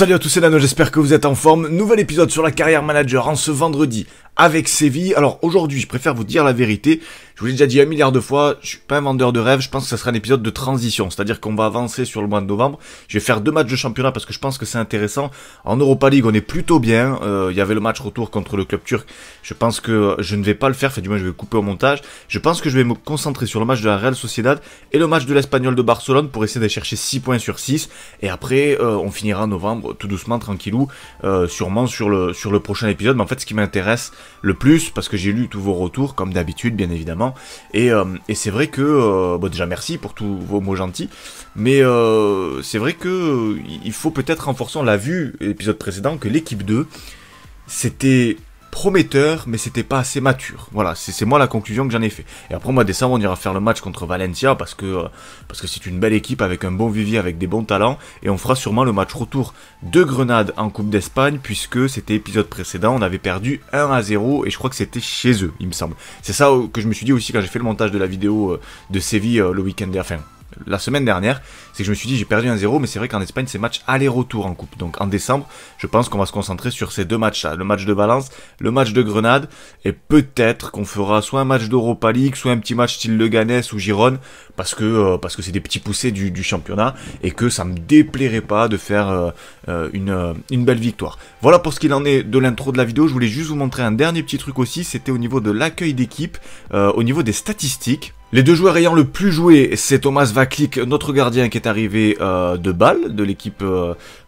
Salut à tous, c'est Nano, j'espère que vous êtes en forme. Nouvel épisode sur la carrière manager en ce vendredi avec Séville. Alors aujourd'hui, je préfère vous dire la vérité. Je vous l'ai déjà dit 1 milliard de fois, je suis pas un vendeur de rêve. Je pense que ça sera un épisode de transition, c'est-à-dire qu'on va avancer sur le mois de novembre. Je vais faire 2 matchs de championnat parce que je pense que c'est intéressant. En Europa League, on est plutôt bien. Il y avait le match retour contre le club turc. Je pense que je ne vais pas le faire, enfin, du moins je vais couper au montage. Je pense que je vais me concentrer sur le match de la Real Sociedad et le match de l'Espagnol de Barcelone pour essayer de chercher 6 points sur 6. Et après, on finira en novembre tout doucement, tranquillou, sûrement sur le prochain épisode. Mais en fait, ce qui m'intéresse le plus, parce que j'ai lu tous vos retours, comme d'habitude, bien évidemment, et c'est vrai que, bon, déjà merci pour tous vos mots gentils, mais c'est vrai que il faut peut-être renforcer, on l'a vu, l'épisode précédent, que l'équipe 2, c'était prometteur, mais c'était pas assez mature. Voilà, c'est moi la conclusion que j'en ai fait. Et après, au mois de décembre, on ira faire le match contre Valencia parce que c'est une belle équipe avec un bon vivier, avec des bons talents. Et on fera sûrement le match retour de Grenade en Coupe d'Espagne, puisque c'était épisode précédent, on avait perdu 1-0 et je crois que c'était chez eux, il me semble. C'est ça que je me suis dit aussi quand j'ai fait le montage de la vidéo de Séville le week-end, enfin, la semaine dernière, c'est que je me suis dit j'ai perdu 1-0, mais c'est vrai qu'en Espagne c'est match aller-retour en coupe. Donc en décembre, je pense qu'on va se concentrer sur ces 2 matchs-là, le match de Valence, le match de Grenade, et peut-être qu'on fera soit un match d'Europa League, soit un petit match style Leganés ou Gironne, parce que c'est des petits poussés du championnat, et que ça me déplairait pas de faire une belle victoire. Voilà pour ce qu'il en est de l'intro de la vidéo. Je voulais juste vous montrer un dernier petit truc aussi, c'était au niveau de l'accueil d'équipe, au niveau des statistiques. Les 2 joueurs ayant le plus joué, c'est Thomas Vaklik, notre gardien qui est arrivé de Bâle, de l'équipe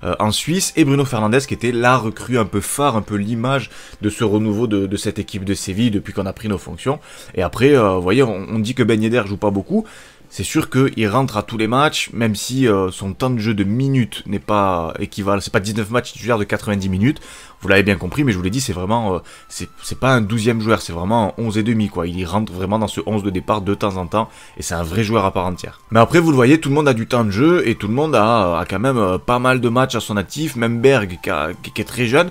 en Suisse, et Bruno Fernandes qui était la recrue un peu phare, un peu l'image de ce renouveau de cette équipe de Séville depuis qu'on a pris nos fonctions. Et après, vous voyez, on dit que Ben Yedder joue pas beaucoup. C'est sûr qu'il rentre à tous les matchs, même si son temps de jeu de minutes n'est pas équivalent. C'est pas 19 matchs titulaires de 90 minutes. Vous l'avez bien compris, mais je vous l'ai dit, c'est vraiment, c'est pas un 12e joueur, c'est vraiment un 11 et demi, quoi. Il rentre vraiment dans ce 11 de départ de temps en temps, et c'est un vrai joueur à part entière. Mais après, vous le voyez, tout le monde a du temps de jeu, et tout le monde a quand même pas mal de matchs à son actif. Même Berg, qui est très jeune,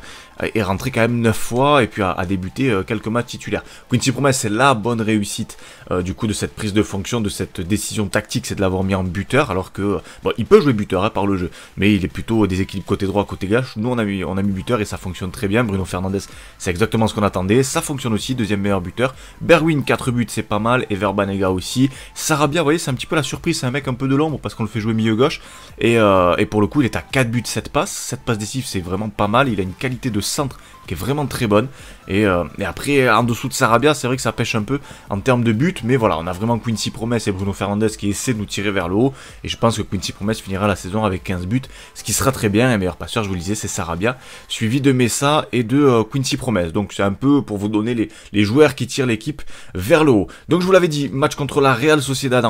est rentré quand même 9 fois, et puis a débuté quelques matchs titulaires. Quincy Promes, c'est la bonne réussite, du coup, de cette prise de fonction, de cette décision tactique, c'est de l'avoir mis en buteur, alors que bon, il peut jouer buteur, hein, par le jeu, mais il est plutôt déséquilibre côté droit, côté gauche. Nous, on a mis buteur et ça fonctionne très bien. Bruno Fernandes, c'est exactement ce qu'on attendait, ça fonctionne aussi, 2e meilleur buteur. Bergwijn, 4 buts, c'est pas mal. Ever Banega aussi. Sarabia, vous voyez, c'est un petit peu la surprise, c'est un mec un peu de l'ombre parce qu'on le fait jouer milieu gauche, et pour le coup, il est à 4 buts, 7 passes. 7 passes décisives, c'est vraiment pas mal. Il a une qualité de centre qui est vraiment très bonne, et après, en dessous de Sarabia, c'est vrai que ça pêche un peu en termes de buts, mais voilà, on a vraiment Quincy Promes et Bruno Fernandes qui essaie de nous tirer vers le haut, et je pense que Quincy Promes finira la saison avec 15 buts, ce qui sera très bien. Et meilleur passeur, je vous le disais, c'est Sarabia, suivi de Mesa et de Quincy Promes. Donc c'est un peu pour vous donner les joueurs qui tirent l'équipe vers le haut. Donc je vous l'avais dit, match contre la Real Sociedad,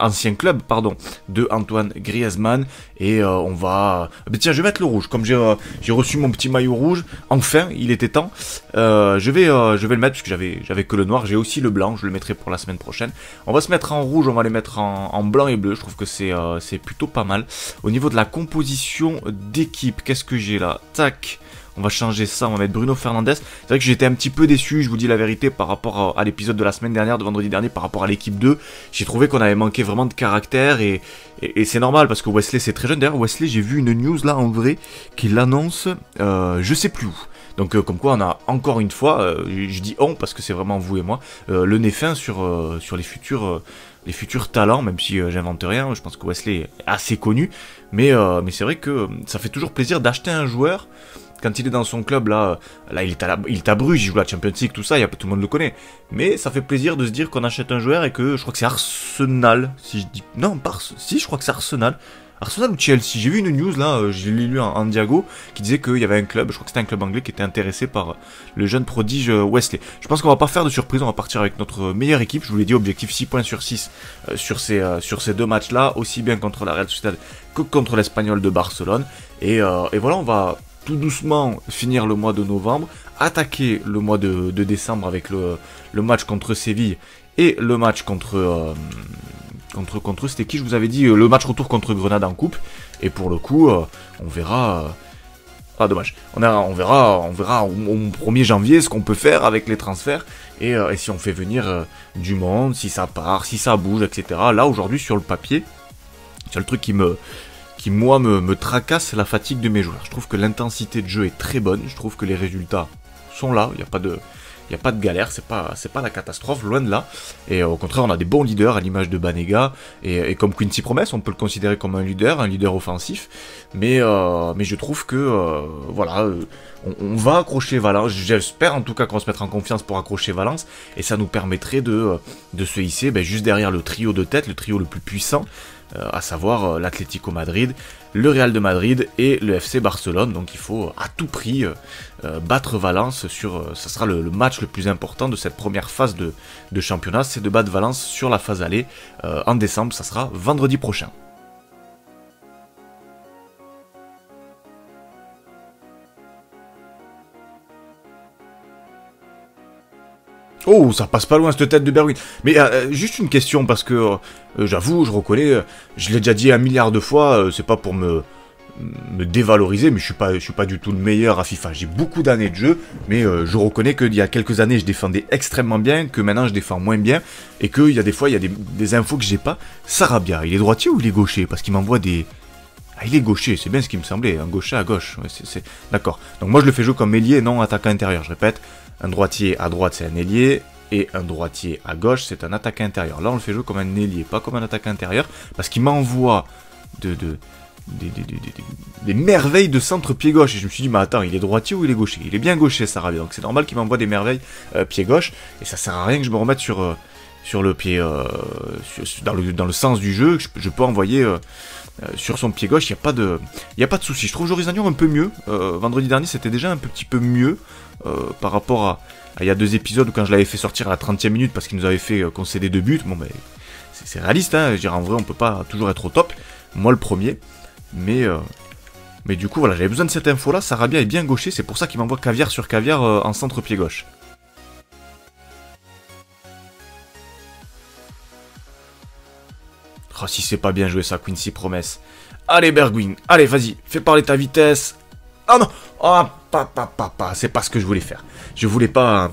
ancien club, pardon, de Antoine Griezmann, et on va... Mais tiens, je vais mettre le rouge, comme j'ai reçu mon petit maillot rouge, enfin, il était temps. Je vais le mettre, parce que j'avais que le noir, j'ai aussi le blanc, je le mettrai pour la semaine prochaine. On va se mettre en rouge, on va les mettre en blanc et bleu. Je trouve que c'est plutôt pas mal. Au niveau de la composition d'équipe, qu'est-ce que j'ai là? Tac, on va changer ça, on va mettre Bruno Fernandes. C'est vrai que j'étais un petit peu déçu, je vous dis la vérité, par rapport à l'épisode de la semaine dernière, de vendredi dernier, par rapport à l'équipe 2. J'ai trouvé qu'on avait manqué vraiment de caractère, et c'est normal parce que Wesley, c'est très jeune. D'ailleurs, Wesley, j'ai vu une news là en vrai qui l'annonce, je sais plus où. Donc comme quoi on a encore une fois, je dis on parce que c'est vraiment vous et moi, le nez fin sur les futurs talents, même si j'invente rien, je pense que Wesley est assez connu, mais c'est vrai que ça fait toujours plaisir d'acheter un joueur quand il est dans son club. Là il est à Bruges, il joue la Champions League, tout ça, tout le monde le connaît, mais ça fait plaisir de se dire qu'on achète un joueur, et que je crois que c'est Arsenal, si je dis... Non, si, je crois que c'est Arsenal. Arsenal ou Chelsea, j'ai vu une news là, je l'ai lu en diago, qui disait qu'il y avait un club, je crois que c'était un club anglais, qui était intéressé par le jeune prodige Wesley. Je pense qu'on va pas faire de surprise, on va partir avec notre meilleure équipe. Je vous l'ai dit, objectif 6 points sur 6 sur ces 2 matchs là, aussi bien contre la Real Sociedad que contre l'Espagnol de Barcelone. Et voilà, on va tout doucement finir le mois de novembre, attaquer le mois de décembre avec le match contre Séville et le match contre... contre c'était qui, je vous avais dit, le match retour contre Grenade en coupe, et pour le coup on verra, ah dommage, on verra au 1er janvier ce qu'on peut faire avec les transferts, et si on fait venir du monde, si ça part, si ça bouge, etc. Là aujourd'hui sur le papier, c'est le truc qui moi me tracasse, c'est la fatigue de mes joueurs. Je trouve que l'intensité de jeu est très bonne, je trouve que les résultats sont là, il n'y a pas de... Il n'y a pas de galère, c'est pas la catastrophe, loin de là. Et au contraire, on a des bons leaders à l'image de Banega. Et comme Quincy Promes, on peut le considérer comme un leader offensif. Mais je trouve que, voilà, on va accrocher Valence. J'espère en tout cas qu'on va se mettre en confiance pour accrocher Valence. Et ça nous permettrait de se hisser ben, juste derrière le trio de tête, le trio le plus puissant. À savoir l'Atlético Madrid, le Real de Madrid et le FC Barcelone. Donc il faut à tout prix battre Valence. Ça sera le match le plus important de cette première phase de championnat, c'est de battre Valence sur la phase aller en décembre, ça sera vendredi prochain. Oh, ça passe pas loin cette tête de Bergwijn. Mais juste une question, parce que j'avoue, je reconnais, je l'ai déjà dit 1 milliard de fois, c'est pas pour me dévaloriser, mais je suis pas du tout le meilleur à FIFA. J'ai beaucoup d'années de jeu, mais je reconnais qu'il y a quelques années, je défendais extrêmement bien, que maintenant, je défends moins bien, et qu'il y a des fois, il y a des infos que j'ai pas. Sarabia, il est droitier ou il est gaucher? Parce qu'il m'envoie des... Ah, il est gaucher, c'est bien ce qui me semblait, un gaucher à gauche. Ouais, d'accord. Donc moi, je le fais jouer comme ailier, non attaquant intérieur, je répète. Un droitier à droite, c'est un ailier, et un droitier à gauche, c'est un attaquant intérieur. Là, on le fait jouer comme un ailier, pas comme un attaquant intérieur, parce qu'il m'envoie des merveilles de centre-pied gauche. Et je me suis dit, mais attends, il est droitier ou il est gaucher? Il est bien gaucher, Sarabia, donc c'est normal qu'il m'envoie des merveilles pied gauche, et ça sert à rien que je me remette sur le pied, dans le sens du jeu, que je peux envoyer... sur son pied gauche, il n'y a pas de souci. Je trouve Joris Gnagnon un peu mieux. Vendredi dernier, c'était déjà un petit peu mieux par rapport à il y a 2 épisodes où quand je l'avais fait sortir à la 30e minute parce qu'il nous avait fait concéder 2 buts. Bon, ben, c'est réaliste, hein. Je dirais, en vrai, on peut pas toujours être au top. Moi, le premier. Mais du coup, voilà, j'avais besoin de cette info-là. Sarabia est bien gaucher, c'est pour ça qu'il m'envoie caviar sur caviar en centre-pied gauche. Oh, si c'est pas bien joué ça, Quincy Promes. Allez, Bergwijn, allez, vas-y, fais parler ta vitesse. Ah non, ah, pas, c'est pas ce que je voulais faire. Je voulais pas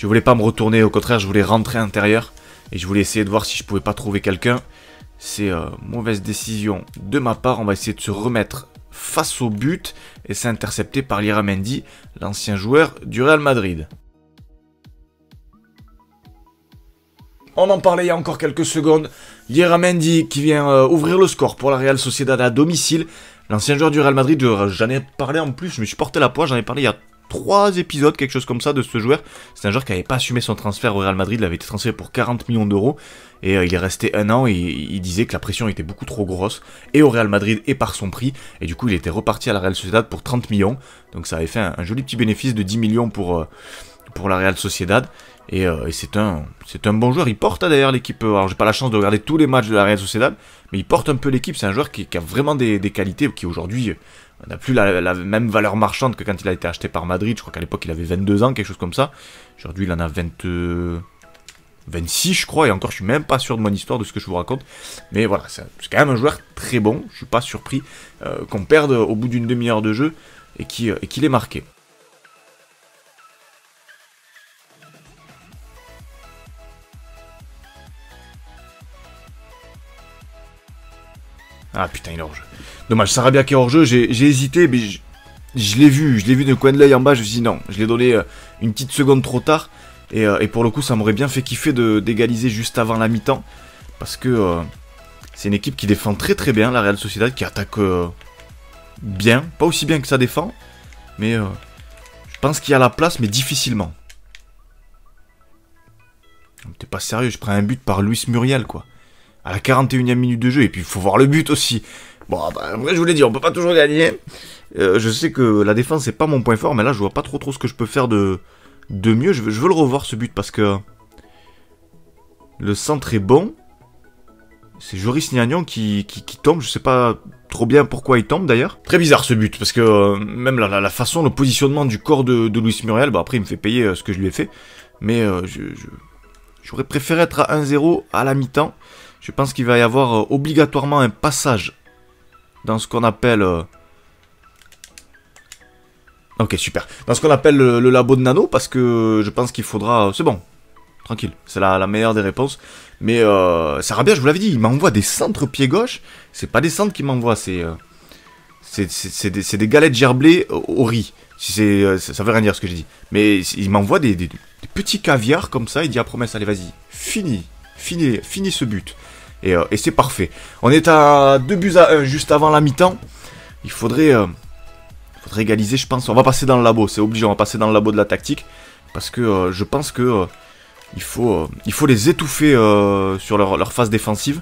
me retourner, au contraire, je voulais rentrer à l'intérieur. Et je voulais essayer de voir si je pouvais pas trouver quelqu'un. C'est mauvaise décision de ma part, on va essayer de se remettre face au but. Et c'est intercepté par Iramendi, l'ancien joueur du Real Madrid. On en parlait il y a encore quelques secondes. Iramendi qui vient ouvrir le score pour la Real Sociedad à domicile. L'ancien joueur du Real Madrid, j'en ai parlé en plus, je me suis porté la poire, j'en ai parlé il y a 3 épisodes, quelque chose comme ça, de ce joueur. C'est un joueur qui n'avait pas assumé son transfert au Real Madrid, il avait été transféré pour 40 millions d'euros. Et il est resté 1 an, et il disait que la pression était beaucoup trop grosse, et au Real Madrid, et par son prix. Et du coup, il était reparti à la Real Sociedad pour 30 millions. Donc ça avait fait un joli petit bénéfice de 10 millions pour la Real Sociedad. Et c'est un bon joueur, il porte d'ailleurs l'équipe. Alors j'ai pas la chance de regarder tous les matchs de la Real Sociedad, mais il porte un peu l'équipe, c'est un joueur qui a vraiment des qualités, qui aujourd'hui n'a plus la même valeur marchande que quand il a été acheté par Madrid. Je crois qu'à l'époque il avait 22 ans, quelque chose comme ça. Aujourd'hui il en a 26 je crois, et encore je suis même pas sûr de mon histoire, de ce que je vous raconte. Mais voilà, c'est quand même un joueur très bon, je suis pas surpris qu'on perde au bout d'une demi-heure de jeu et qu'il ait marqué. Ah putain, il est hors-jeu. Dommage, Sarabia qui est hors-jeu, j'ai hésité, mais je l'ai vu d'un coin de l'œil en bas, je me suis dit non, je l'ai donné une petite seconde trop tard, et pour le coup, ça m'aurait bien fait kiffer d'égaliser juste avant la mi-temps, parce que c'est une équipe qui défend très très bien, la Real Sociedad, qui attaque bien, pas aussi bien que ça défend, mais je pense qu'il y a la place, mais difficilement. T'es pas sérieux, je prends un but par Luis Muriel, quoi. À la 41e minute de jeu, et puis il faut voir le but aussi. Bon, bah, en vrai, je vous l'ai dit, on peut pas toujours gagner. Je sais que la défense, c'est pas mon point fort, mais là, je vois pas trop ce que je peux faire de mieux. Je veux le revoir, ce but, parce que le centre est bon. C'est Joris Gnagnon qui tombe, je sais pas trop bien pourquoi il tombe, d'ailleurs. Très bizarre, ce but, parce que même la façon, le positionnement du corps de Luis Muriel, bah, après, il me fait payer ce que je lui ai fait. Mais j'aurais préféré être à 1-0 à la mi-temps. Je pense qu'il va y avoir obligatoirement un passage dans ce qu'on appelle... Ok, super. Dans ce qu'on appelle le labo de Nano, parce que je pense qu'il faudra... C'est bon. tranquille, c'est la meilleure des réponses. Mais Sarabia, je vous l'avais dit, il m'envoie des centres pied gauche. C'est pas des centres qu'il m'envoie, c'est des galettes gerblées au riz. Si ça veut rien dire ce que j'ai dit. Mais il m'envoie des petits caviars comme ça. Il dit à Promes, allez vas-y, finis ce but. Et c'est parfait. On est à 2-1 juste avant la mi-temps. Il faudrait égaliser, je pense. On va passer dans le labo, c'est obligé. On va passer dans le labo de la tactique. Parce que je pense que il faut les étouffer sur leur phase défensive.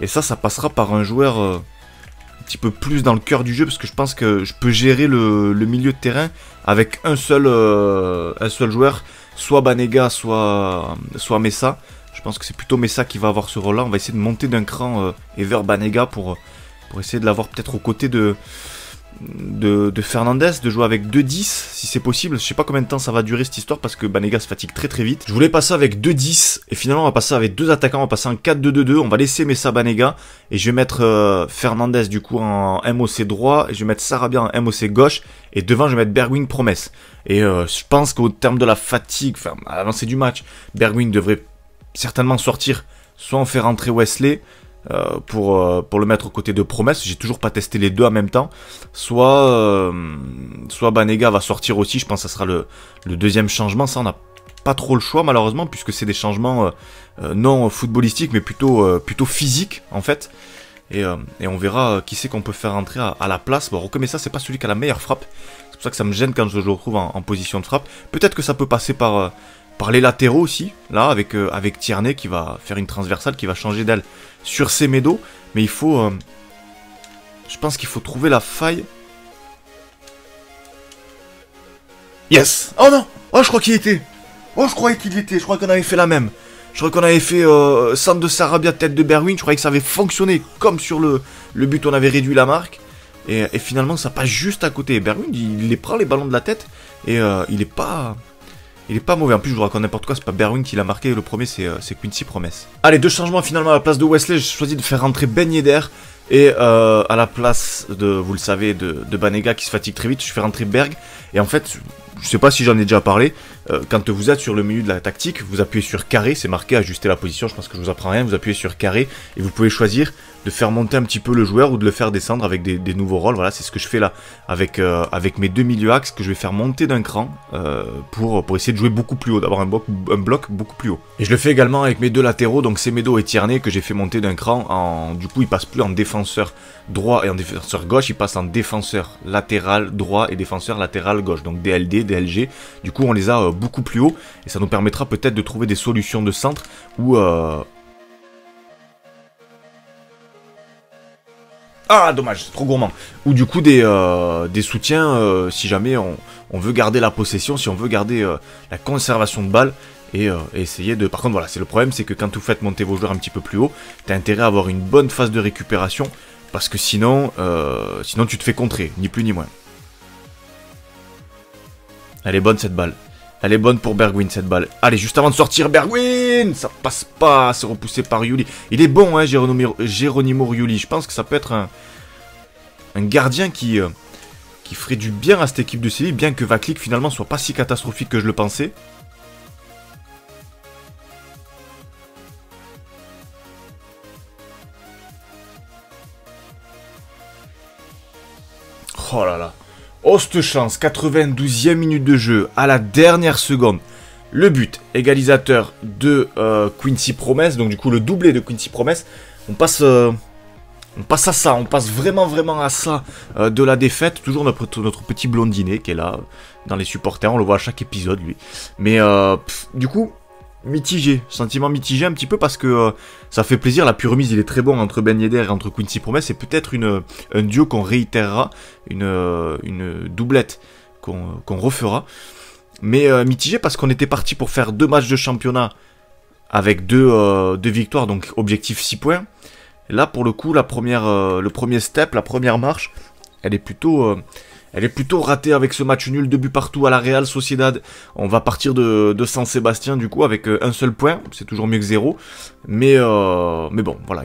Et ça passera par un joueur un petit peu plus dans le cœur du jeu. Parce que je pense que je peux gérer le milieu de terrain avec un seul joueur. Soit Banega, soit Mesa. Je pense que c'est plutôt Mesa qui va avoir ce rôle-là. On va essayer de monter d'un cran Ever Banega pour essayer de l'avoir peut-être aux côtés de Fernandes, de jouer avec 2-10 si c'est possible. Je sais pas combien de temps ça va durer cette histoire parce que Banega se fatigue très très vite. Je voulais passer avec 2-10 et finalement on va passer avec deux attaquants, on va passer en 4-2-2-2, on va laisser Mesa Banega et je vais mettre Fernandes du coup en MOC droit et je vais mettre Sarabia en MOC gauche et devant je vais mettre Bergwijn Promes. Et je pense qu'au terme de la fatigue, enfin à l'avancée du match, Bergwijn devrait certainement sortir, soit on fait rentrer Wesley pour le mettre aux côtés de Promes. J'ai toujours pas testé les deux en même temps. Soit Banega va sortir aussi. Je pense que ça sera le deuxième changement. Ça, on n'a pas trop le choix malheureusement, puisque c'est des changements non footballistiques, mais plutôt physiques en fait. Et on verra qui c'est qu'on peut faire rentrer à la place. Bon, Roque Mesa, c'est pas celui qui a la meilleure frappe. C'est pour ça que ça me gêne quand je le retrouve en position de frappe. Peut-être que ça peut passer par les latéraux aussi, là avec Tierney qui va faire une transversale, qui va changer d'aile sur Semedo. Mais il faut, je pense qu'il faut trouver la faille. Yes. Oh non. Oh, je crois qu'il était. Oh, je croyais qu'il était. Je crois qu'on avait fait la même. Je crois qu'on avait fait centre de Sarabia, tête de Bergwijn. Je croyais que ça avait fonctionné comme sur le but, on avait réduit la marque. Et finalement, ça passe juste à côté. Bergwijn, il les prend les ballons de la tête et il est pas mauvais. En plus, je vous raconte n'importe quoi, c'est pas Bergwijn qui l'a marqué, le premier c'est Quincy Promes. Allez, deux changements finalement. À la place de Wesley, j'ai choisi de faire rentrer Ben Yedder. Et à la place de, vous le savez, de Banega qui se fatigue très vite, je fais rentrer Berg. Et en fait, je sais pas si j'en ai déjà parlé, quand vous êtes sur le menu de la tactique, vous appuyez sur carré, c'est marqué ajuster la position, je pense que je vous apprends rien, vous appuyez sur carré et vous pouvez choisir de faire monter un petit peu le joueur ou de le faire descendre avec des nouveaux rôles. Voilà, c'est ce que je fais là avec mes deux milieux axes que je vais faire monter d'un cran pour essayer de jouer beaucoup plus haut, d'avoir un bloc beaucoup plus haut. Et je le fais également avec mes deux latéraux, donc Semedo et Tierney que j'ai fait monter d'un cran, du coup ils passent plus en défenseur droit et en défenseur gauche, ils passent en défenseur latéral droit et défenseur latéral gauche, donc DLD, DLG, du coup on les a beaucoup plus haut et ça nous permettra peut-être de trouver des solutions de centre ou... Ah dommage, c'est trop gourmand. Ou du coup des soutiens si jamais on veut garder la possession, si on veut garder la conservation de balle et essayer de... Par contre voilà, c'est le problème, c'est que quand vous faites monter vos joueurs un petit peu plus haut, t'as intérêt à avoir une bonne phase de récupération parce que sinon tu te fais contrer, ni plus ni moins. Elle est bonne cette balle. Elle est bonne pour Bergwijn cette balle. Allez, juste avant de sortir, Bergwijn, ça passe pas, c'est repoussé par Rulli. Il est bon, hein, Gerónimo Rulli. Je pense que ça peut être un gardien qui ferait du bien à cette équipe de Séville, bien que Vaclik finalement soit pas si catastrophique que je le pensais. Oh là là. Oh, cette chance, 92e minute de jeu, à la dernière seconde, le but égalisateur de Quincy Promes, donc du coup le doublé de Quincy Promes. On passe à ça, on passe vraiment à ça de la défaite. Toujours notre petit blondinet qui est là, dans les supporters, on le voit à chaque épisode lui. Mais du coup, mitigé, sentiment mitigé un petit peu parce que ça fait plaisir, la pure remise il est très bon entre Ben Yedder et entre Quincy Promes. C'est peut-être un duo qu'on réitérera, une doublette qu'on refera. Mais mitigé parce qu'on était parti pour faire deux matchs de championnat avec deux victoires, donc objectif 6 points. Et là pour le coup, le premier step, la première marche, elle est plutôt... Elle est plutôt ratée avec ce match nul, 2 buts partout à la Real Sociedad. On va partir de San Sébastien du coup avec un seul point, c'est toujours mieux que zéro. Mais bon, voilà,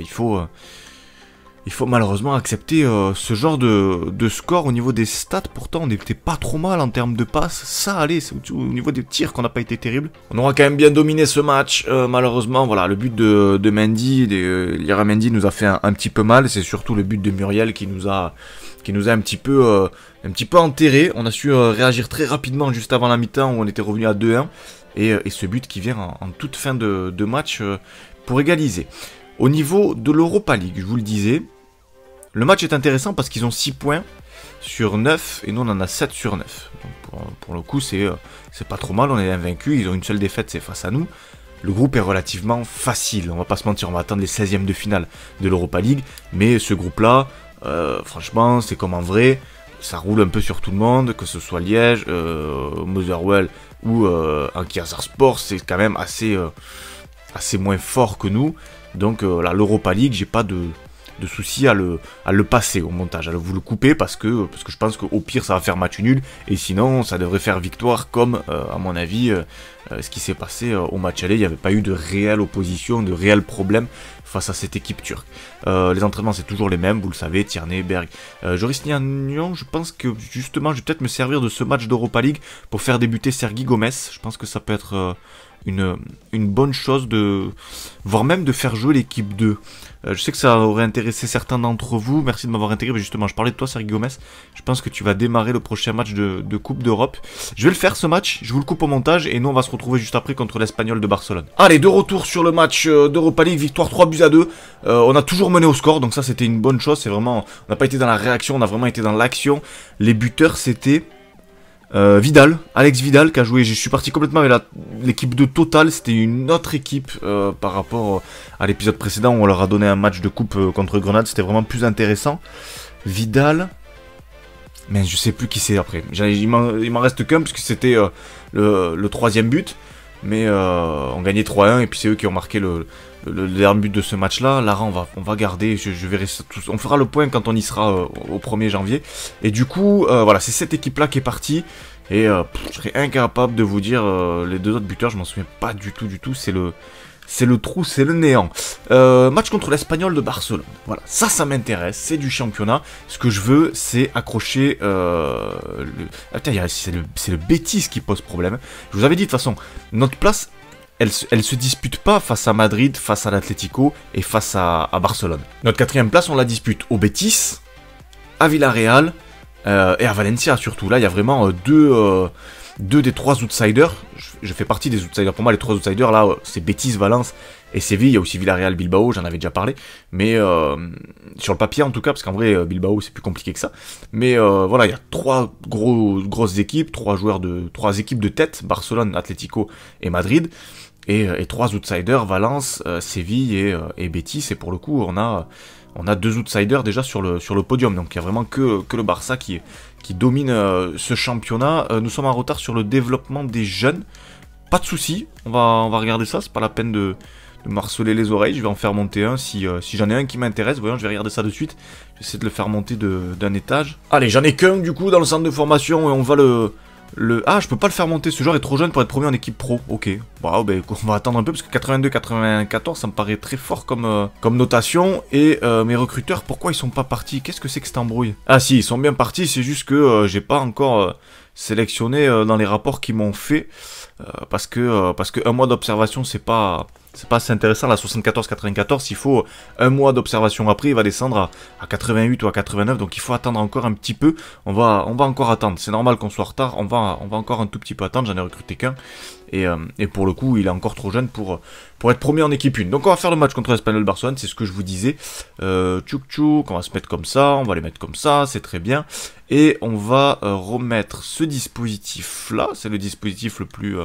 il faut malheureusement accepter ce genre de score au niveau des stats. Pourtant, on n'était pas trop mal en termes de passes. Ça allait, c'est au niveau des tirs qu'on n'a pas été terrible. On aura quand même bien dominé ce match. Malheureusement, voilà, le but de Mendy, Iramendi nous a fait un petit peu mal. C'est surtout le but de Muriel qui nous a un petit peu enterré. On a su réagir très rapidement juste avant la mi-temps où on était revenu à 2-1. Et ce but qui vient en toute fin de match pour égaliser. Au niveau de l'Europa League, je vous le disais, le match est intéressant parce qu'ils ont 6 points sur 9 et nous on en a 7 sur 9. Donc pour le coup c'est pas trop mal, on est invaincus, ils ont une seule défaite, c'est face à nous. Le groupe est relativement facile, on va pas se mentir, on va attendre les 16e de finale de l'Europa League. Mais ce groupe là, franchement c'est comme en vrai, ça roule un peu sur tout le monde, que ce soit Liège, Motherwell ou Ankyazarspor, c'est quand même assez moins fort que nous. Donc là l'Europa League, j'ai pas de souci à le passer au montage, à vous le couper, parce que je pense qu'au pire ça va faire match nul, et sinon ça devrait faire victoire comme, à mon avis, ce qui s'est passé au match aller. Il n'y avait pas eu de réelle opposition, de réel problème face à cette équipe turque. Les entraînements c'est toujours les mêmes, vous le savez, Tierney, Berg, Joris Gnagnon. Je pense que justement je vais peut-être me servir de ce match d'Europa League pour faire débuter Sergi Gomez. Je pense que ça peut être une bonne chose, voire même de faire jouer l'équipe 2. Je sais que ça aurait intéressé certains d'entre vous, merci de m'avoir intégré, mais justement je parlais de toi Sergi Gomez, je pense que tu vas démarrer le prochain match de Coupe d'Europe. Je vais le faire ce match, je vous le coupe au montage, et nous on va se retrouver juste après contre l'Espagnol de Barcelone. Allez, de retour sur le match d'Europa League, victoire 3 buts à 2, on a toujours mené au score, donc ça c'était une bonne chose, c'est vraiment, on n'a pas été dans la réaction, on a vraiment été dans l'action. Les buteurs c'était... Vidal, Aleix Vidal qui a joué, je suis parti complètement avec l'équipe de Total, c'était une autre équipe par rapport à l'épisode précédent où on leur a donné un match de coupe contre Grenade, c'était vraiment plus intéressant. Vidal, mais je sais plus qui c'est après, il m'en reste qu'un parce que c'était le 3e but, mais on gagnait 3-1 et puis c'est eux qui ont marqué le dernier but de ce match-là. Là, on va garder, je verrai ça tous. On fera le point quand on y sera au 1er janvier. Et du coup, voilà, c'est cette équipe-là qui est partie. Et je serais incapable de vous dire les deux autres buteurs, je m'en souviens pas du tout. C'est le trou, c'est le néant. Match contre l'Espagnol de Barcelone. Voilà, ça m'intéresse, c'est du championnat. Ce que je veux, c'est accrocher... Ah putain, c'est le Bétis qui pose problème. Je vous avais dit, de toute façon, notre place... Elle se dispute pas face à Madrid, face à l'Atlético et face à Barcelone. Notre 4e place, on la dispute au Bétis, à Villarreal et à Valencia surtout. Là, il y a vraiment deux des 3 outsiders. Je fais partie des outsiders. Pour moi, les 3 outsiders, là, c'est Bétis, Valence et Séville. Il y a aussi Villarreal, Bilbao, j'en avais déjà parlé. Mais sur le papier, en tout cas, parce qu'en vrai, Bilbao, c'est plus compliqué que ça. Mais voilà, il y a 3 grosses équipes, 3 équipes de tête, Barcelone, Atlético et Madrid. Et 3 outsiders, Valence, Séville et Bétis. Et pour le coup, on a 2 outsiders déjà sur le podium. Donc il n'y a vraiment que le Barça qui domine ce championnat. Nous sommes en retard sur le développement des jeunes. Pas de souci, on va regarder ça. C'est pas la peine de me harceler les oreilles. Je vais en faire monter un si j'en ai un qui m'intéresse. Voyons, je vais regarder ça de suite. J'essaie de le faire monter d'un étage. Allez, j'en ai qu'un du coup dans le centre de formation et on va Ah, je peux pas le faire monter, ce joueur est trop jeune pour être premier en équipe pro. Ok, wow, bah, on va attendre un peu parce que 82-94 ça me paraît très fort comme notation. Et mes recruteurs, pourquoi ils sont pas partis? Qu'est-ce que c'est que cette embrouille? Ah si, ils sont bien partis, c'est juste que j'ai pas encore sélectionné dans les rapports qu'ils m'ont fait. Parce que un mois d'observation c'est pas assez intéressant. Là 74-94, il faut un mois d'observation, après il va descendre à 88 ou à 89, donc il faut attendre encore un petit peu. On va encore attendre, c'est normal qu'on soit en retard, on va encore un tout petit peu attendre. J'en ai recruté qu'un et pour le coup il est encore trop jeune pour être premier en équipe 1. Donc on va faire le match contre l'Espagnol Barcelone, c'est ce que je vous disais. Tchouk, on va se mettre comme ça, on va les mettre comme ça, c'est très bien. Et on va remettre ce dispositif là, c'est le dispositif le plus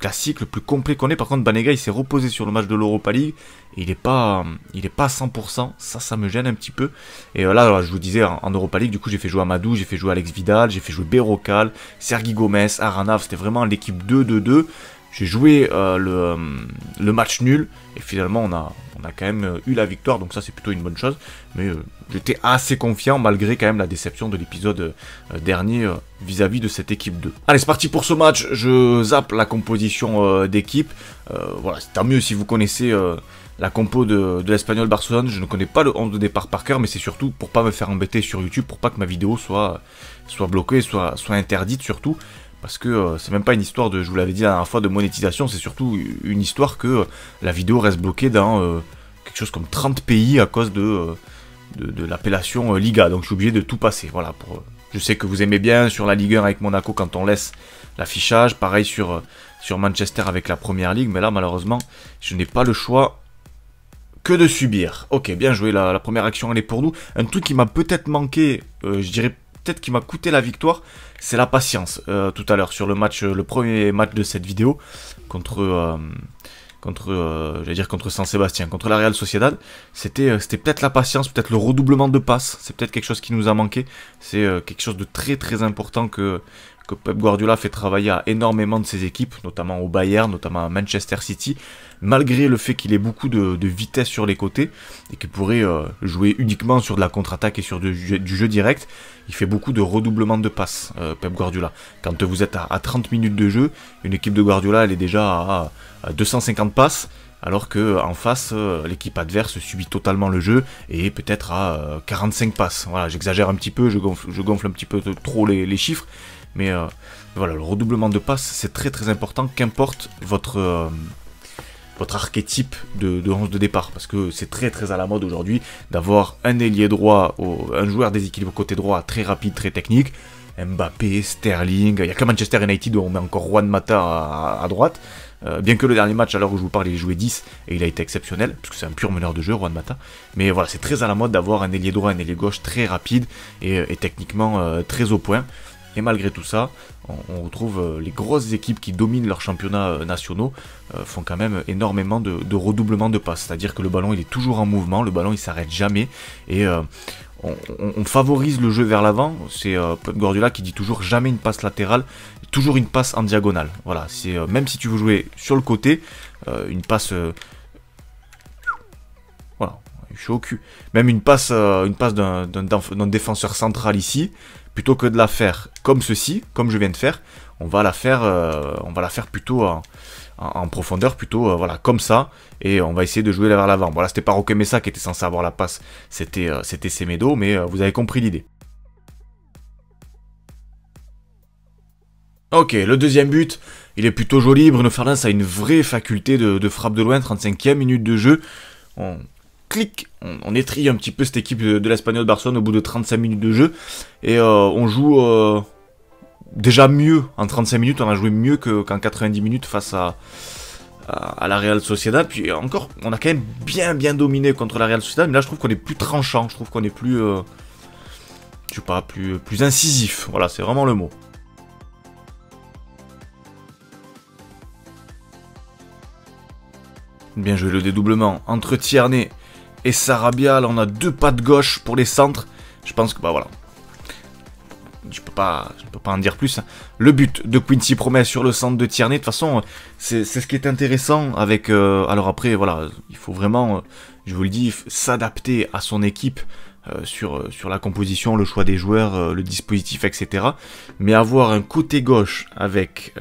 classique, le plus complet qu'on ait. Par contre Banega il s'est reposé sur le match de l'Europa League, et il est pas à 100%, ça me gêne un petit peu. Et là je vous disais, en Europa League du coup j'ai fait jouer Amadou, j'ai fait jouer Aleix Vidal, j'ai fait jouer Berrocal, Sergi Gomez, Aranav, c'était vraiment l'équipe 2-2-2. J'ai joué le match nul et finalement on a quand même eu la victoire, donc ça c'est plutôt une bonne chose. Mais j'étais assez confiant malgré quand même la déception de l'épisode dernier vis-à-vis de cette équipe 2. Allez, c'est parti pour ce match. Je zappe la composition d'équipe. Voilà, c'est tant mieux si vous connaissez la compo de l'Espagnol de Barcelone. Je ne connais pas le 11 de départ par cœur, mais c'est surtout pour pas me faire embêter sur YouTube, pour pas que ma vidéo soit bloquée, soit interdite surtout. Parce que c'est même pas une histoire de, je vous l'avais dit la dernière fois, de monétisation, c'est surtout une histoire que la vidéo reste bloquée dans quelque chose comme 30 pays à cause de l'appellation Liga. Donc je suis obligé de tout passer. Voilà, je sais que vous aimez bien sur la Ligue 1 avec Monaco quand on laisse l'affichage. Pareil sur Manchester avec la Première Ligue. Mais là, malheureusement, je n'ai pas le choix que de subir. Ok, bien joué, la première action, elle est pour nous. Un truc qui m'a peut-être manqué, je dirais peut-être qui m'a coûté la victoire, c'est la patience. Tout à l'heure sur le match, le premier match de cette vidéo contre San Sébastien, contre la Real Sociedad, c'était peut-être la patience, peut-être le redoublement de passes, c'est peut-être quelque chose qui nous a manqué. C'est quelque chose de très très important que Pep Guardiola fait travailler à énormément de ses équipes, notamment au Bayern, notamment à Manchester City, malgré le fait qu'il ait beaucoup de vitesse sur les côtés et qu'il pourrait jouer uniquement sur de la contre-attaque et sur du jeu direct. Il fait beaucoup de redoublement de passes, Pep Guardiola. Quand vous êtes à 30 minutes de jeu, une équipe de Guardiola, elle est déjà à 250 passes, alors qu'en face, l'équipe adverse subit totalement le jeu et est peut-être à 45 passes. Voilà, j'exagère un petit peu, je gonfle un petit peu trop les chiffres. Mais voilà, le redoublement de passes, c'est très très important, qu'importe votre archétype de 11 de départ. Parce que c'est très très à la mode aujourd'hui d'avoir un ailier droit, un joueur déséquilibre côté droit, très rapide, très technique. Mbappé, Sterling, il n'y a que Manchester United où on met encore Juan Mata à droite. Bien que le dernier match, à l'heure où je vous parle, il est joué 10 et il a été exceptionnel, parce que c'est un pur meneur de jeu, Juan Mata. Mais voilà, c'est très à la mode d'avoir un ailier droit, un ailier gauche très rapide et techniquement très au point. Et malgré tout ça, on retrouve les grosses équipes qui dominent leurs championnats nationaux font quand même énormément de redoublement de passes. C'est-à-dire que le ballon, il est toujours en mouvement, le ballon, il s'arrête jamais. Et on favorise le jeu vers l'avant. C'est Pep Guardiola qui dit toujours jamais une passe latérale, toujours une passe en diagonale. Voilà, c'est même si tu veux jouer sur le côté, une passe... Voilà, je suis au cul. Même une passe d'un défenseur central ici... Plutôt que de la faire comme ceci, comme je viens de faire, on va la faire plutôt en profondeur, plutôt voilà, comme ça, et on va essayer de jouer vers l'avant. Voilà, c'était pas Roque Mesa qui était censé avoir la passe, c'était Semedo, mais vous avez compris l'idée. Ok, le deuxième but, il est plutôt joli. Bruno Fernandes a une vraie faculté de frappe de loin, 35e minute de jeu. Clic, on étrille un petit peu cette équipe de l'Espagnol de Barcelone au bout de 35 minutes de jeu. Et on joue déjà mieux en 35 minutes, on a joué mieux qu'en 90 minutes face à la Real Sociedad. Puis encore, on a quand même bien dominé contre la Real Sociedad, mais là je trouve qu'on est plus tranchant, je trouve qu'on est plus, je sais pas, plus incisif, voilà, c'est vraiment le mot. Bien joué le dédoublement entre Tierney et Sarabia. Là on a deux pattes gauche pour les centres. Je pense que bah voilà, je peux pas en dire plus. Le but de Quincy Promes sur le centre de Tierney. De toute façon, c'est ce qui est intéressant avec. Alors après voilà, il faut vraiment, je vous le dis, s'adapter à son équipe sur la composition, le choix des joueurs, le dispositif, etc. Mais avoir un côté gauche avec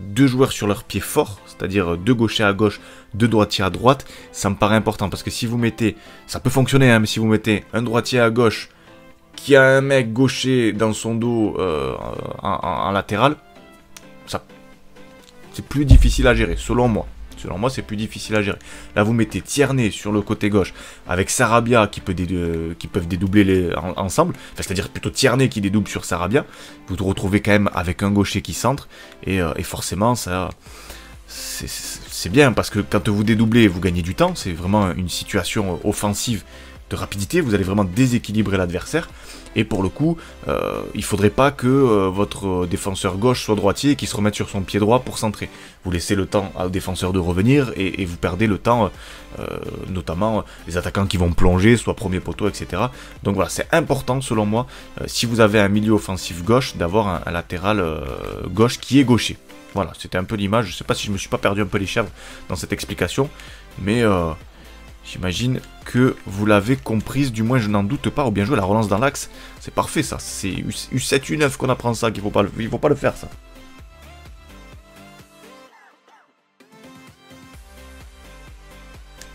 deux joueurs sur leurs pieds forts, c'est-à-dire deux gauchers à gauche, deux droitiers à droite, ça me paraît important, parce que si vous mettez, ça peut fonctionner, hein, mais si vous mettez un droitier à gauche qui a un mec gaucher dans son dos en latéral, ça c'est plus difficile à gérer, selon moi. Selon moi, c'est plus difficile à gérer. Là, vous mettez Tierney sur le côté gauche avec Sarabia qui peuvent dédoubler ensemble. Enfin, c'est-à-dire plutôt Tierney qui dédouble sur Sarabia. Vous vous retrouvez quand même avec un gaucher qui centre. Et forcément, ça... C'est bien parce que quand vous dédoublez, vous gagnez du temps. C'est vraiment une situation offensive de rapidité. Vous allez vraiment déséquilibrer l'adversaire. Et pour le coup, il ne faudrait pas que votre défenseur gauche soit droitier et qu'il se remette sur son pied droit pour centrer. Vous laissez le temps au défenseur de revenir et vous perdez le temps, notamment les attaquants qui vont plonger, soit premier poteau, etc. Donc voilà, c'est important selon moi, si vous avez un milieu offensif gauche, d'avoir un latéral gauche qui est gaucher. Voilà, c'était un peu l'image. Je ne sais pas si je me suis pas perdu un peu les chèvres dans cette explication, mais j'imagine que vous l'avez comprise, du moins je n'en doute pas. Ou bien joué, la relance dans l'axe, c'est parfait ça. C'est U7, U9 qu'on apprend ça, qu'il ne faut pas le faire ça.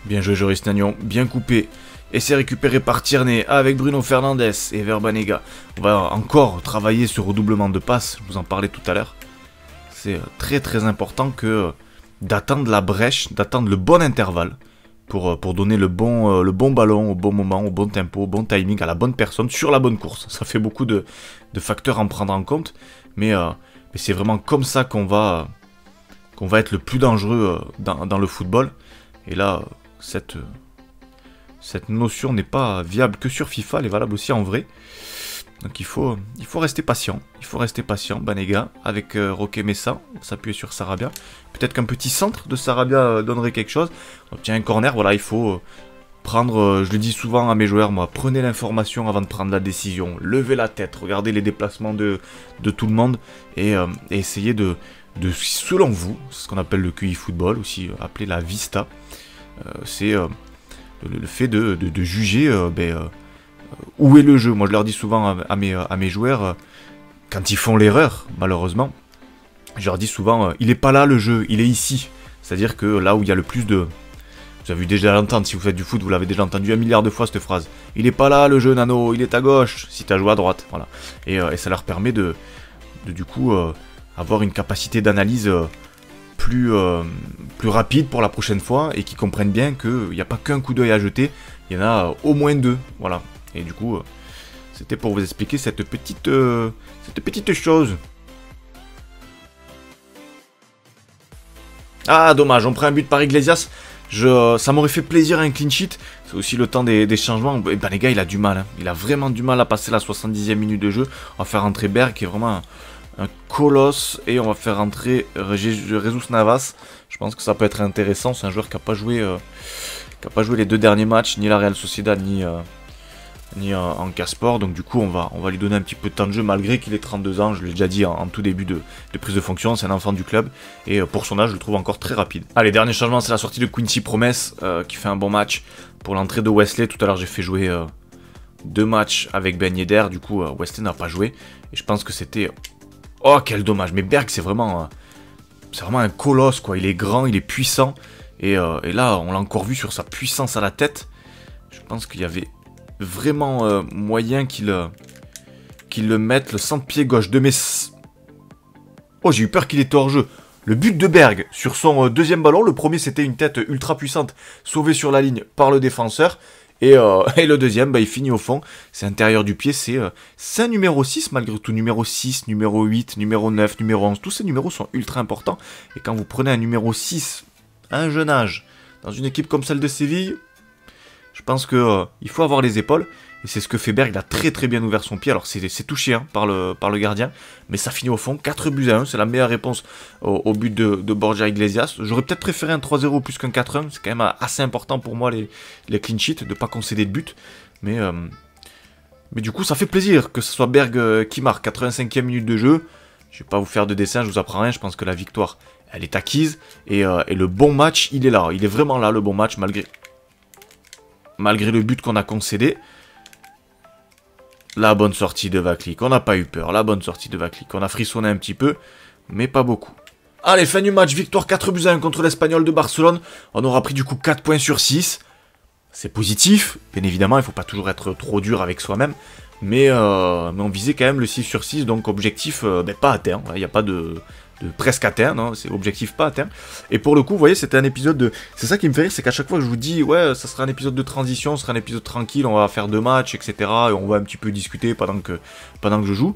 Bien joué Joris Gnagnon, bien coupé. Et c'est récupéré par Tierney avec Bruno Fernandes et Ever Banega. On va encore travailler sur redoublement de passes, je vous en parlais tout à l'heure. C'est très très important que d'attendre la brèche, d'attendre le bon intervalle pour donner le bon ballon au bon moment, au bon tempo, au bon timing, à la bonne personne, sur la bonne course. Ça fait beaucoup de facteurs à en prendre en compte, mais c'est vraiment comme ça qu'on va être le plus dangereux dans le football. Et là, cette notion n'est pas viable que sur FIFA, elle est valable aussi en vrai. Donc il faut rester patient. Il faut rester patient, Banega, avec Roque Mesa, s'appuyer sur Sarabia. Peut-être qu'un petit centre de Sarabia donnerait quelque chose. On obtient un corner, voilà, il faut prendre, je le dis souvent à mes joueurs, moi, prenez l'information avant de prendre la décision. Levez la tête, regardez les déplacements de tout le monde et essayez de selon vous, ce qu'on appelle le QI football, aussi appelé la vista, c'est... le fait de juger où est le jeu. Moi je leur dis souvent à mes joueurs, quand ils font l'erreur, malheureusement, je leur dis souvent, il n'est pas là le jeu, il est ici. C'est-à-dire que là où il y a le plus de... Vous avez déjà l'entendre, si vous faites du foot, vous l'avez déjà entendu un milliard de fois cette phrase. Il n'est pas là le jeu, Nano, il est à gauche, si tu as joué à droite. Voilà. Et ça leur permet de du coup avoir une capacité d'analyse... Plus rapide pour la prochaine fois, et qui comprennent bien qu'il n'y a pas qu'un coup d'œil à jeter, il y en a au moins deux, voilà. Et du coup, c'était pour vous expliquer cette petite chose. Ah, dommage, on prend un but par Iglesias. Ça m'aurait fait plaisir un clean sheet. C'est aussi le temps des changements. Et ben les gars, il a du mal, hein. Il a vraiment du mal à passer la 70e minute de jeu, à faire entrer Berg, qui est vraiment... un colosse, et on va faire entrer Jesus Navas. Je pense que ça peut être intéressant. C'est un joueur qui n'a pas joué les deux derniers matchs, ni la Real Sociedad, ni en Casport. Donc du coup on va lui donner un petit peu de temps de jeu, malgré qu'il ait 32 ans. Je l'ai déjà dit en tout début de prise de fonction, c'est un enfant du club, et pour son âge je le trouve encore très rapide. Allez, dernier changement, c'est la sortie de Quincy Promes, qui fait un bon match pour l'entrée de Wesley. Tout à l'heure j'ai fait jouer deux matchs avec Ben Yedder. Du coup Wesley n'a pas joué, et je pense que c'était... Oh, quel dommage. Mais Berg, c'est vraiment un colosse, quoi. Il est grand, il est puissant. Et là, on l'a encore vu sur sa puissance à la tête. Je pense qu'il y avait vraiment moyen qu'il le mette le centre-pied gauche de Messi. Oh, j'ai eu peur qu'il était hors-jeu. Le but de Berg sur son deuxième ballon. Le premier, c'était une tête ultra puissante, sauvée sur la ligne par le défenseur. Et le deuxième, bah, il finit au fond. C'est intérieur du pied, c'est un numéro 6 malgré tout. Numéro 6, numéro 8, numéro 9, numéro 11. Tous ces numéros sont ultra importants. Et quand vous prenez un numéro 6 à un jeune âge, dans une équipe comme celle de Séville, je pense qu'il faut avoir les épaules. Et c'est ce que fait Berg, il a très très bien ouvert son pied. Alors c'est touché, hein, par le gardien, mais ça finit au fond, 4 buts à 1. C'est la meilleure réponse au but de Borja Iglesias. J'aurais peut-être préféré un 3-0 plus qu'un 4-1. C'est quand même assez important pour moi, les clean sheets, de ne pas concéder de but. Mais du coup ça fait plaisir que ce soit Berg qui marque. 85e minute de jeu. Je ne vais pas vous faire de dessin, je vous apprends rien. Je pense que la victoire, elle est acquise, et le bon match, il est là. Il est vraiment là, le bon match, malgré le but qu'on a concédé. La bonne sortie de Vaclik, on n'a pas eu peur, la bonne sortie de Vaclik, on a frissonné un petit peu, mais pas beaucoup. Allez, fin du match, victoire 4 buts à 1 contre l'Espagnol de Barcelone. On aura pris du coup 4 points sur 6, c'est positif, bien évidemment, il ne faut pas toujours être trop dur avec soi-même, mais on visait quand même le 6 sur 6, donc objectif pas atteint, il n'y a pas de presque atteint, non, c'est objectif pas atteint. Et pour le coup, vous voyez, c'était un épisode de... C'est ça qui me fait rire, c'est qu'à chaque fois que je vous dis, ouais, ça sera un épisode de transition, ça sera un épisode tranquille, on va faire 2 matchs, etc. Et on va un petit peu discuter pendant que je joue.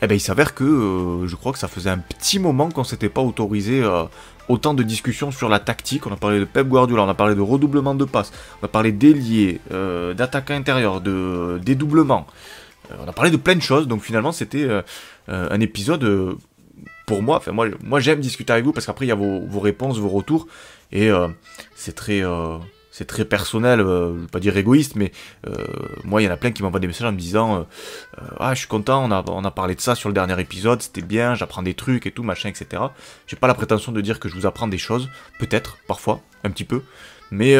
Eh ben, il s'avère que je crois que ça faisait un petit moment qu'on s'était pas autorisé autant de discussions sur la tactique. On a parlé de Pep Guardiola, on a parlé de redoublement de passes, on a parlé d'ailier, d'attaque intérieure, de dédoublement. On a parlé de plein de choses, donc finalement, c'était un épisode... pour moi, enfin moi j'aime discuter avec vous, parce qu'après il y a vos réponses, vos retours, et c'est très, c'est très personnel, je vais pas dire égoïste, mais moi il y en a plein qui m'envoient des messages en me disant ah je suis content, on a parlé de ça sur le dernier épisode, c'était bien, j'apprends des trucs et tout, machin, etc. J'ai pas la prétention de dire que je vous apprends des choses, peut-être, parfois, un petit peu, mais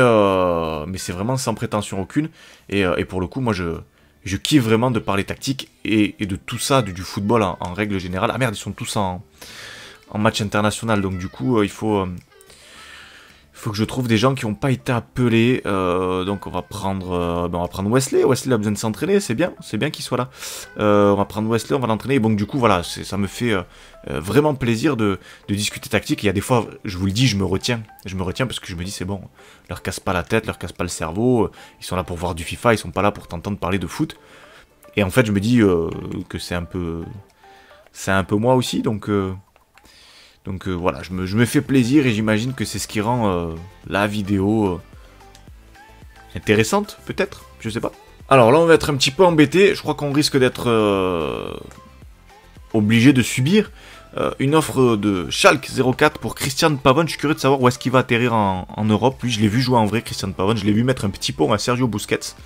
c'est vraiment sans prétention aucune, et pour le coup moi je kiffe vraiment de parler tactique et de tout ça, du football en règle générale. Ah merde, ils sont tous en match international, donc du coup il faut que je trouve des gens qui n'ont pas été appelés, donc on va prendre Wesley. Wesley a besoin de s'entraîner, c'est bien qu'il soit là. On va prendre Wesley, on va l'entraîner, donc du coup voilà, ça me fait vraiment plaisir de discuter tactique. Il y a des fois, je vous le dis, je me retiens parce que je me dis c'est bon, leur casse pas la tête, leur casse pas le cerveau, ils sont là pour voir du FIFA, ils sont pas là pour t'entendre parler de foot. Et en fait je me dis que c'est un peu moi aussi, donc voilà, je me fais plaisir et j'imagine que c'est ce qui rend la vidéo intéressante, peut-être, je sais pas. Alors là, on va être un petit peu embêté, je crois qu'on risque d'être obligé de subir une offre de Schalke 04 pour Christian Pavón. Je suis curieux de savoir où est-ce qu'il va atterrir en Europe. Lui, je l'ai vu jouer en vrai, Christian Pavón, je l'ai vu mettre un petit pont à Sergio Busquets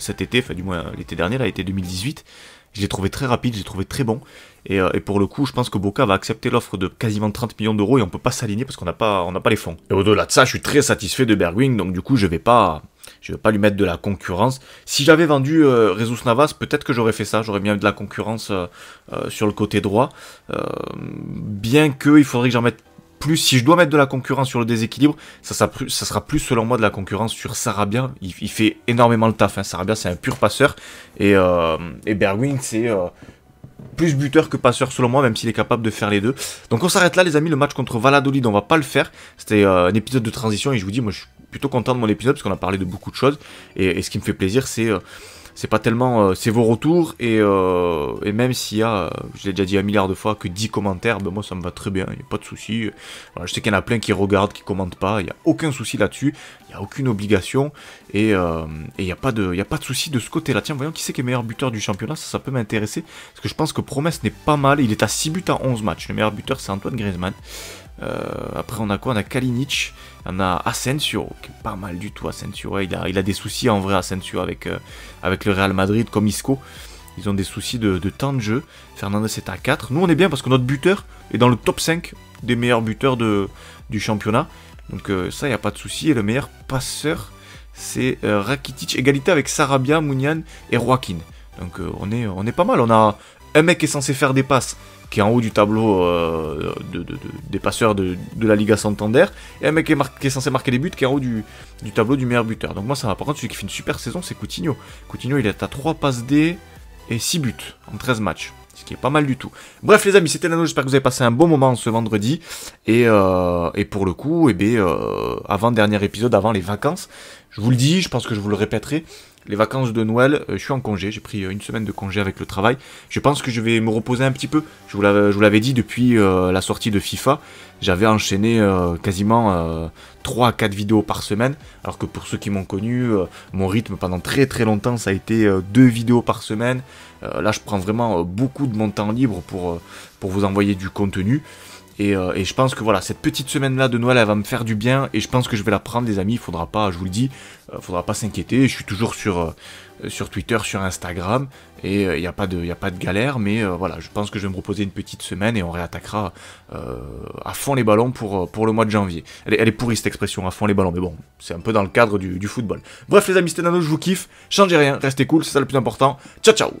cet été, enfin du moins l'été dernier, là, été 2018. Je l'ai trouvé très rapide, je l'ai trouvé très bon. Et pour le coup, je pense que Boca va accepter l'offre de quasiment 30 millions d'euros et on peut pas s'aligner parce qu'on n'a pas les fonds. Et au-delà de ça, je suis très satisfait de Bergwijn, donc du coup, je vais pas lui mettre de la concurrence. Si j'avais vendu Jesus Navas, peut-être que j'aurais fait ça, j'aurais bien de la concurrence sur le côté droit. Bien que, il faudrait que j'en mette plus. Si je dois mettre de la concurrence sur le déséquilibre, ça sera plus selon moi de la concurrence sur Sarabia. Il fait énormément le taf, hein. Sarabia c'est un pur passeur et Bergwijn c'est plus buteur que passeur selon moi, même s'il est capable de faire les deux. Donc on s'arrête là les amis, le match contre Valladolid on va pas le faire, c'était un épisode de transition et je vous dis moi je suis plutôt content de mon épisode parce qu'on a parlé de beaucoup de choses et ce qui me fait plaisir c'est pas tellement, c'est vos retours et même s'il y a, je l'ai déjà dit un milliard de fois, que 10 commentaires, ben moi ça me va très bien, il n'y a pas de souci. Voilà, je sais qu'il y en a plein qui regardent, qui commentent pas, il n'y a aucun souci là-dessus, il n'y a aucune obligation et il n'y a pas de souci de ce côté-là. Tiens, voyons qui c'est qui est meilleur buteur du championnat, ça peut m'intéresser, parce que je pense que Promes n'est pas mal, il est à 6 buts à 11 matchs, le meilleur buteur c'est Antoine Griezmann. Après on a quoi? On a Kalinic, on a Asensio, qui est pas mal du tout. Asensio, ouais, il a des soucis en vrai Asensio avec le Real Madrid comme Isco. Ils ont des soucis de temps de jeu. Fernandes est à 4. Nous on est bien parce que notre buteur est dans le top 5 des meilleurs buteurs du championnat. Donc ça il n'y a pas de souci. Et le meilleur passeur c'est Rakitic. Égalité avec Sarabia, Mounian et Joaquin. Donc on est pas mal. On a un mec qui est censé faire des passes, qui est en haut du tableau des passeurs de la Liga Santander, et un mec qui est censé marquer des buts, qui est en haut du tableau du meilleur buteur. Donc moi ça va. Par contre celui qui fait une super saison c'est Coutinho. Coutinho il est à 3 passes D et 6 buts en 13 matchs, ce qui est pas mal du tout. Bref les amis, c'était Nano, j'espère que vous avez passé un bon moment ce vendredi, et pour le coup, avant-dernier épisode, avant les vacances, je vous le dis, je pense que je vous le répéterai, les vacances de Noël, je suis en congé, j'ai pris une semaine de congé avec le travail, je pense que je vais me reposer un petit peu, je vous l'avais dit depuis la sortie de FIFA, j'avais enchaîné quasiment 3 à 4 vidéos par semaine, alors que pour ceux qui m'ont connu, mon rythme pendant très très longtemps ça a été 2 vidéos par semaine, là je prends vraiment beaucoup de mon temps libre pour vous envoyer du contenu. Et je pense que voilà, cette petite semaine-là de Noël, elle va me faire du bien. Et je pense que je vais la prendre, les amis. Il faudra pas, je vous le dis, faudra pas s'inquiéter. Je suis toujours sur Twitter, sur Instagram. Et il n'y a pas de galère. Mais voilà, je pense que je vais me reposer une petite semaine. Et on réattaquera à fond les ballons pour le mois de janvier. Elle est pourrie cette expression, à fond les ballons. Mais bon, c'est un peu dans le cadre du football. Bref, les amis, c'était Nano, je vous kiffe. Changez rien, restez cool, c'est ça le plus important. Ciao, ciao!